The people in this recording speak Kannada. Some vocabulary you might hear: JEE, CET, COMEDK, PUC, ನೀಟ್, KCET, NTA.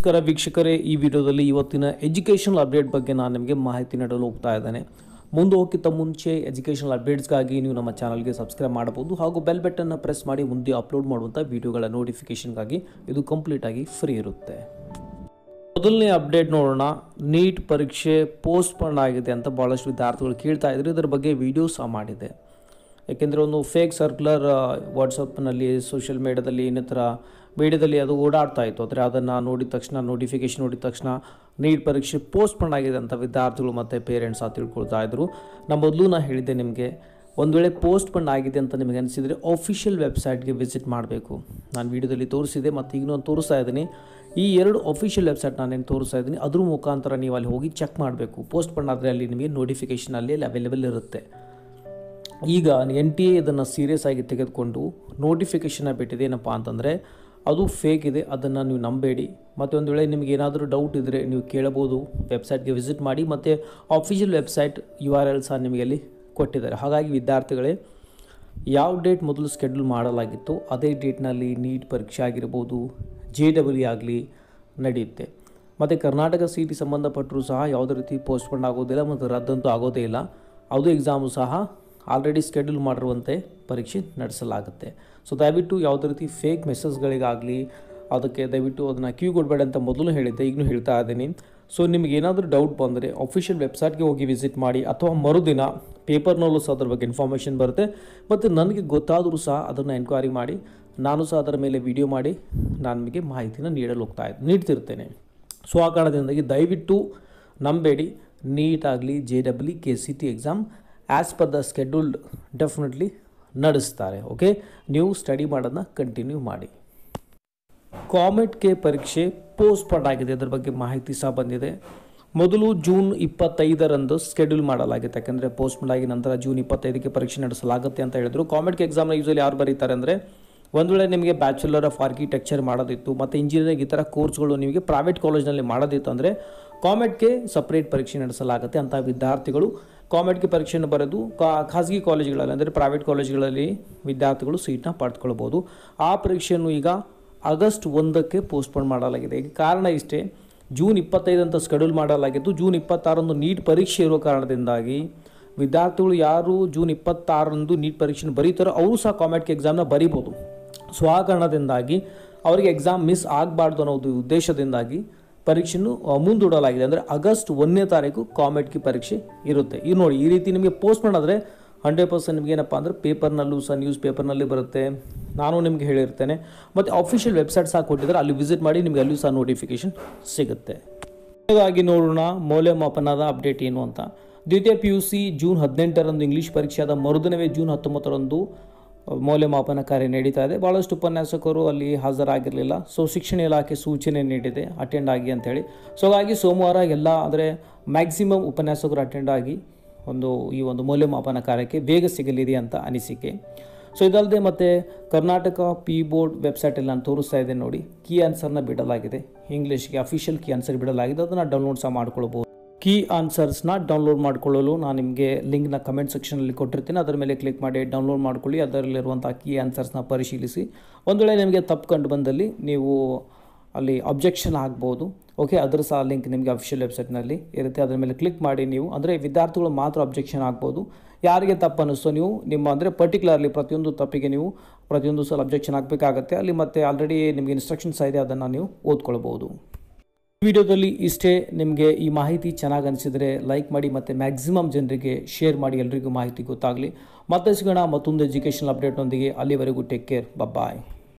ನಮಸ್ಕಾರ ವೀಕ್ಷಕರೇ, ಈ ವಿಡಿಯೋದಲ್ಲಿ ಇವತ್ತಿನ ಎಜುಕೇಷನಲ್ ಅಪ್ಡೇಟ್ ಬಗ್ಗೆ ನಾನು ನಿಮಗೆ ಮಾಹಿತಿ ನೀಡಲು ಹೋಗ್ತಾ ಇದ್ದೇನೆ. ಮುಂದೆ ಹೋಗಿಂತ ಮುಂಚೆ ಎಜುಕೇಷನಲ್ ಅಪ್ಡೇಟ್ಸ್ಗಾಗಿ ನೀವು ನಮ್ಮ ಚಾನಲ್ಗೆ ಸಬ್ಸ್ಕ್ರೈಬ್ ಮಾಡಬಹುದು ಹಾಗೂ ಬೆಲ್ ಬಟನ್ನ ಪ್ರೆಸ್ ಮಾಡಿ ಮುಂದೆ ಅಪ್ಲೋಡ್ ಮಾಡುವಂಥ ವಿಡಿಯೋಗಳ ನೋಟಿಫಿಕೇಷನ್ಗಾಗಿ ಇದು ಕಂಪ್ಲೀಟ್ ಆಗಿ ಫ್ರೀ ಇರುತ್ತೆ. ಮೊದಲನೇ ಅಪ್ಡೇಟ್ ನೋಡೋಣ. ನೀಟ್ ಪರೀಕ್ಷೆ ಪೋಸ್ಟ್ಪೋನ್ ಆಗಿದೆ ಅಂತ ಭಾಳಷ್ಟು ವಿದ್ಯಾರ್ಥಿಗಳು ಕೇಳ್ತಾ ಇದ್ರು. ಇದರ ಬಗ್ಗೆ ವಿಡಿಯೋ ಸಹ ಮಾಡಿದೆ. ಯಾಕೆಂದರೆ ಒಂದು ಫೇಕ್ ಸರ್ಕ್ಯುಲರ್ ವಾಟ್ಸಪ್ನಲ್ಲಿ ಸೋಷಿಯಲ್ ಮೀಡ್ಯಾದಲ್ಲಿ ಇನ್ನಿತರ ಮೀಡ್ಯಾದಲ್ಲಿ ಅದು ಓಡಾಡ್ತಾ ಇತ್ತು. ಆದರೆ ಅದನ್ನು ನೋಡಿದ ತಕ್ಷಣ ನೋಟಿಫಿಕೇಶನ್ ನೋಡಿದ ತಕ್ಷಣ ನೀಟ್ ಪರೀಕ್ಷೆ ಪೋಸ್ಟ್ಪೋನ್ ಆಗಿದೆ ಅಂತ ವಿದ್ಯಾರ್ಥಿಗಳು ಮತ್ತು ಪೇರೆಂಟ್ಸ್ ಆ ತಿಳ್ಕೊಳ್ತಾ ಇದ್ದರು. ನಾನು ಮೊದಲು ಹೇಳಿದ್ದೆ ನಿಮಗೆ, ಒಂದು ವೇಳೆ ಪೋಸ್ಟ್ಪೋನ್ ಆಗಿದೆ ಅಂತ ನಿಮಗೆ ಅನಿಸಿದರೆ ಅಫಿಷಿಯಲ್ ವೆಬ್ಸೈಟ್ಗೆ ವಿಸಿಟ್ ಮಾಡಬೇಕು. ನಾನು ವೀಡಿಯೋದಲ್ಲಿ ತೋರಿಸಿದೆ ಮತ್ತು ಈಗ ನಾನು ತೋರಿಸ್ತಾ ಇದ್ದೀನಿ. ಈ ಎರಡು ಅಫಿಷಿಯಲ್ ವೆಬ್ಸೈಟ್ ನಾನೇನು ತೋರಿಸ್ತಾ ಇದ್ದೀನಿ ಅದ್ರ ಮುಖಾಂತರ ನೀವು ಅಲ್ಲಿ ಹೋಗಿ ಚೆಕ್ ಮಾಡಬೇಕು. ಪೋಸ್ಟ್ಪೋನ್ ಆದರೆ ಅಲ್ಲಿ ನಿಮಗೆ ನೋಟಿಫಿಕೇಷನಲ್ಲಿ ಅಲ್ಲಿ ಅವೈಲೇಬಲ್ ಇರುತ್ತೆ. ಈಗ NTA ಇದನ್ನು ಸೀರಿಯಸ್ ಆಗಿ ತೆಗೆದುಕೊಂಡು ನೋಟಿಫಿಕೇಷನ್ನ ಬಿಟ್ಟಿದೆ. ಏನಪ್ಪ ಅಂತಂದರೆ ಅದು ಫೇಕ್ ಇದೆ, ಅದನ್ನು ನೀವು ನಂಬೇಡಿ. ಮತ್ತು ಒಂದು ವೇಳೆ ನಿಮಗೆ ಏನಾದರೂ ಡೌಟ್ ಇದ್ದರೆ ನೀವು ಕೇಳಬೋದು, ವೆಬ್ಸೈಟ್ಗೆ ವಿಸಿಟ್ ಮಾಡಿ. ಮತ್ತು ಆಫಿಷಿಯಲ್ ವೆಬ್ಸೈಟ್ URL ಸಹ ನಿಮಗೆ ಅಲ್ಲಿ ಕೊಟ್ಟಿದ್ದಾರೆ. ಹಾಗಾಗಿ ವಿದ್ಯಾರ್ಥಿಗಳೇ, ಯಾವ ಡೇಟ್ ಮೊದಲು ಸ್ಕೆಡ್ಯೂಲ್ ಮಾಡಲಾಗಿತ್ತು ಅದೇ ಡೇಟ್ನಲ್ಲಿ ನೀಟ್ ಪರೀಕ್ಷೆ ಆಗಿರ್ಬೋದು, JEE ಆಗಲಿ ನಡೆಯುತ್ತೆ. ಮತ್ತು ಕರ್ನಾಟಕ CET ಸಂಬಂಧಪಟ್ಟರೂ ಸಹ ಯಾವುದೇ ರೀತಿ ಪೋಸ್ಟ್ಪೋನ್ ಆಗೋದಿಲ್ಲ ಮತ್ತು ರದ್ದಂತೂ ಆಗೋದೇ ಇಲ್ಲ. ಅದು ಎಕ್ಸಾಮು ಸಹ ಆಲ್ರೆಡಿ ಸ್ಕೆಡ್ಯೂಲ್ ಮಾಡಿರುವಂತೆ ಪರೀಕ್ಷೆ ನಡೆಸಲಾಗುತ್ತೆ. ಸೊ ದಯವಿಟ್ಟು ಯಾವುದೇ ರೀತಿ ಫೇಕ್ ಮೆಸೇಜ್ಗಳಿಗಾಗಲಿ ಅದಕ್ಕೆ ದಯವಿಟ್ಟು ಅದನ್ನು ಕ್ಯೂ ಕೊಡಬೇಡ ಅಂತ ಮೊದಲು ಹೇಳಿದ್ದೆ, ಈಗಲೂ ಹೇಳ್ತಾ ಇದ್ದೀನಿ. ಸೊ ನಿಮಗೇನಾದರೂ ಡೌಟ್ ಬಂದರೆ ಅಫಿಷಿಯಲ್ ವೆಬ್ಸೈಟ್ಗೆ ಹೋಗಿ ವಿಸಿಟ್ ಮಾಡಿ ಅಥವಾ ಮರುದಿನ ಪೇಪರ್ನಲ್ಲೂ ಸಹ ಅದರ ಬಗ್ಗೆ ಇನ್ಫಾರ್ಮೇಷನ್ ಬರುತ್ತೆ. ಮತ್ತು ನನಗೆ ಗೊತ್ತಾದರೂ ಸಹ ಅದನ್ನು ಎನ್ಕ್ವೈರಿ ಮಾಡಿ, ನಾನು ಸಹ ಅದರ ಮೇಲೆ ವಿಡಿಯೋ ಮಾಡಿ ನಾನು ನಿಮಗೆ ಮಾಹಿತಿನ ನೀಡಲು ನೀಡ್ತಿರ್ತೇನೆ. ಸೊ ಆ ಕಾರಣದಿಂದಾಗಿ ದಯವಿಟ್ಟು ನಂಬೇಡಿ. ನೀಟ್ ಆಗಲಿ, JEE, KCET exam as per the scheduled definitely ನಡೆಸ್ತಾರೆ. ಓಕೆ, ನೀವು ಸ್ಟಡಿ ಮಾಡೋದನ್ನ ಕಂಟಿನ್ಯೂ ಮಾಡಿ. COMEDK ಪರೀಕ್ಷೆ ಪೋಸ್ಟ್ಪೋನ್ ಆಗಿದೆ, ಅದರ ಬಗ್ಗೆ ಮಾಹಿತಿ ಸಹ ಬಂದಿದೆ. ಮೊದಲು ಜೂನ್ 25ರಂದು ಸ್ಕೆಡ್ಯೂಲ್ ಮಾಡಲಾಗಿತ್ತು. ಯಾಕೆಂದರೆ ಪೋಸ್ಟ್ಪೋನ್ ಆಗಿ ನಂತರ ಜೂನ್ 25ಕ್ಕೆ ಪರೀಕ್ಷೆ ನಡೆಸಲಾಗುತ್ತೆ ಅಂತ ಹೇಳಿದರು. COMEDK ಎಕ್ಸಾಮ್ನ ಯೂಸ್ವಲಿ ಯಾರು ಬರೀತಾರೆ ಅಂದರೆ, ಒಂದು ವೇಳೆ ನಿಮಗೆ ಬ್ಯಾಚುಲರ್ ಆಫ್ ಆರ್ಕಿಟೆಕ್ಚರ್ ಮಾಡೋದಿತ್ತು ಮತ್ತು ಇಂಜಿನಿಯರಿಂಗ್ ಈ ಥರ ಕೋರ್ಸ್ಗಳು ನಿಮಗೆ ಪ್ರೈವೇಟ್ ಕಾಲೇಜ್ನಲ್ಲಿ ಮಾಡೋದಿತ್ತು ಅಂದರೆ COMEDK ಸಪ್ರೇಟ್ ಪರೀಕ್ಷೆ ನಡೆಸಲಾಗುತ್ತೆ. ಅಂಥ ವಿದ್ಯಾರ್ಥಿಗಳು COMEDK ಪರೀಕ್ಷೆಯನ್ನು ಬರೆದು ಖಾಸಗಿ ಕಾಲೇಜುಗಳಲ್ಲಿ ಅಂದರೆ ಪ್ರೈವೇಟ್ ಕಾಲೇಜುಗಳಲ್ಲಿ ವಿದ್ಯಾರ್ಥಿಗಳು ಸೀಟನ್ನ ಪಡೆದುಕೊಳ್ಬೋದು. ಆ ಪರೀಕ್ಷೆಯನ್ನು ಈಗ ಆಗಸ್ಟ್ 1ಕ್ಕೆ ಪೋಸ್ಟ್ಪೋನ್ ಮಾಡಲಾಗಿದೆ. ಈಗ ಕಾರಣ ಇಷ್ಟೇ, ಜೂನ್ 25 ಅಂತ ಸ್ಕೆಡ್ಯೂಲ್ ಮಾಡಲಾಗಿತ್ತು. ಜೂನ್ 26ರಂದು ನೀಟ್ ಪರೀಕ್ಷೆ ಇರೋ ಕಾರಣದಿಂದಾಗಿ ವಿದ್ಯಾರ್ಥಿಗಳು ಯಾರು ಜೂನ್ 26ರಂದು ನೀಟ್ ಪರೀಕ್ಷೆಯನ್ನು ಬರೀತಾರೋ ಅವರು ಸಹ COMEDK ಎಕ್ಸಾಮ್ನ ಬರೀಬೋದು. ಸೊ ಆ ಕಾರಣದಿಂದಾಗಿ ಅವರಿಗೆ ಎಕ್ಸಾಮ್ ಮಿಸ್ ಆಗಬಾರ್ದು ಅನ್ನೋದು ಉದ್ದೇಶದಿಂದಾಗಿ ಪರೀಕ್ಷೆಯನ್ನು ಮುಂದೂಡಲಾಗಿದೆ. ಅಂದರೆ ಆಗಸ್ಟ್ 1ನೇ ತಾರೀಕು COMEDK ಪರೀಕ್ಷೆ ಇರುತ್ತೆ. ಈ ನೋಡಿ, ಈ ರೀತಿ ನಿಮಗೆ ಪೋಸ್ಟ್ಪೋನ್ ಆದರೆ 100% ನಿಮಗೇನಪ್ಪ ಅಂದರೆ ಪೇಪರ್ನಲ್ಲೂ ಸಹ ನ್ಯೂಸ್ ಪೇಪರ್ನಲ್ಲಿ ಬರುತ್ತೆ. ನಾನು ನಿಮಗೆ ಹೇಳಿರ್ತೇನೆ ಮತ್ತು ಅಫಿಷಿಯಲ್ ವೆಬ್ಸೈಟ್ ಸಹ ಕೊಟ್ಟಿದ್ದಾರೆ, ಅಲ್ಲಿ ವಿಸಿಟ್ ಮಾಡಿ ನಿಮಗೆ ಅಲ್ಲೂ ಸಹ ನೋಟಿಫಿಕೇಷನ್ ಸಿಗುತ್ತೆ. ಹಾಗಾಗಿ ನೋಡೋಣ ಮೌಲ್ಯಮಾಪನದ ಅಪ್ಡೇಟ್ ಏನು ಅಂತ. ದ್ವಿತೀಯ PUC ಜೂನ್ 18ರಂದು ಇಂಗ್ಲೀಷ್ ಪರೀಕ್ಷೆ ಆದ ಮರುದಿನವೇ ಜೂನ್ 19ರಂದು ಮೌಲ್ಯಮಾಪನ ಕಾರ್ಯ ನಡೀತಾ ಇದೆ. ಭಾಳಷ್ಟು ಉಪನ್ಯಾಸಕರು ಅಲ್ಲಿ ಹಾಜರಾಗಿರಲಿಲ್ಲ. ಸೊ ಶಿಕ್ಷಣ ಇಲಾಖೆ ಸೂಚನೆ ನೀಡಿದೆ ಅಟೆಂಡ್ ಆಗಿ ಅಂಥೇಳಿ. ಸೊ ಹಾಗಾಗಿ ಸೋಮವಾರ ಎಲ್ಲ ಅಂದರೆ ಮ್ಯಾಕ್ಸಿಮಮ್ ಉಪನ್ಯಾಸಕರು ಅಟೆಂಡ್ ಆಗಿ ಈ ಒಂದು ಮೌಲ್ಯಮಾಪನ ಕಾರ್ಯಕ್ಕೆ ಬೇಗ ಸಿಗಲಿದೆ ಅಂತ ಅನಿಸಿಕೆ. ಸೊ ಇದಲ್ಲದೆ ಮತ್ತು ಕರ್ನಾಟಕ PE ಬೋರ್ಡ್ ವೆಬ್ಸೈಟಲ್ಲಿ ನಾನು ತೋರಿಸ್ತಾ ಇದೆ ನೋಡಿ, ಕೀ ಆನ್ಸರ್ನ ಬಿಡಲಾಗಿದೆ. ಇಂಗ್ಲೀಷ್ಗೆ ಅಫಿಷಿಯಲ್ ಕೀ ಆನ್ಸರ್ ಬಿಡಲಾಗಿದೆ, ಅದನ್ನು ಡೌನ್ಲೋಡ್ ಸಹ ಮಾಡ್ಕೊಳ್ಬೋದು. ಕೀ ಆನ್ಸರ್ಸ್ನ ಡೌನ್ಲೋಡ್ ಮಾಡಿಕೊಳ್ಳಲು ನಾನು ನಿಮಗೆ ಲಿಂಕ್ನ ಕಮೆಂಟ್ ಸೆಕ್ಷನಲ್ಲಿ ಕೊಟ್ಟಿರ್ತೀನಿ, ಅದರ ಮೇಲೆ ಕ್ಲಿಕ್ ಮಾಡಿ ಡೌನ್ಲೋಡ್ ಮಾಡಿಕೊಳ್ಳಿ. ಅದರಲ್ಲಿರುವಂಥ ಕೀ ಆನ್ಸರ್ಸ್ನ ಪರಿಶೀಲಿಸಿ ಒಂದು ವೇಳೆ ನಿಮಗೆ ತಪ್ಪು ಕಂಡು ಬಂದಲ್ಲಿ ನೀವು ಅಲ್ಲಿ ಅಬ್ಜೆಕ್ಷನ್ ಆಗ್ಬೋದು. ಓಕೆ, ಅದರ ಸಹ ಲಿಂಕ್ ನಿಮಗೆ ಅಫಿಷಿಯಲ್ ವೆಬ್ಸೈಟ್ನಲ್ಲಿ ಇರುತ್ತೆ, ಅದರ ಮೇಲೆ ಕ್ಲಿಕ್ ಮಾಡಿ ನೀವು ಅಂದರೆ ವಿದ್ಯಾರ್ಥಿಗಳು ಮಾತ್ರ ಅಬ್ಜೆಕ್ಷನ್ ಆಗ್ಬೋದು. ಯಾರಿಗೆ ತಪ್ಪು ಅನ್ನಿಸ್ತೋ ನೀವು ನಿಮ್ಮ ಅಂದರೆ ಪರ್ಟಿಕ್ಯುಲರ್ಲಿ ಪ್ರತಿಯೊಂದು ತಪ್ಪಿಗೆ ನೀವು ಪ್ರತಿಯೊಂದು ಸಲ ಅಬ್ಜೆಕ್ಷನ್ ಆಗಬೇಕಾಗತ್ತೆ. ಅಲ್ಲಿ ಮತ್ತೆ ಆಲ್ರೆಡಿ ನಿಮಗೆ ಇನ್ಸ್ಟ್ರಕ್ಷನ್ಸ್ ಇದೆ, ಅದನ್ನು ನೀವು ಓದ್ಕೊಳ್ಬೋದು. ಈ ವಿಡಿಯೋದಲ್ಲಿ ಇಷ್ಟೇ. ನಿಮಗೆ ಈ ಮಾಹಿತಿ ಚೆನ್ನಾಗಿ ಅನಿಸಿದರೆ ಲೈಕ್ ಮಾಡಿ ಮತ್ತು ಮ್ಯಾಕ್ಸಿಮಮ್ ಜನರಿಗೆ ಶೇರ್ ಮಾಡಿ, ಎಲ್ಲರಿಗೂ ಮಾಹಿತಿ ಗೊತ್ತಾಗಲಿ. ಮತ್ತೆ ಸಿಗೋಣ ಮತ್ತೊಂದು ಎಜುಕೇಷನಲ್ ಅಪ್ಡೇಟ್ನೊಂದಿಗೆ. ಅಲ್ಲಿವರೆಗೂ ಟೇಕ್ ಕೇರ್, ಬಾಯ್.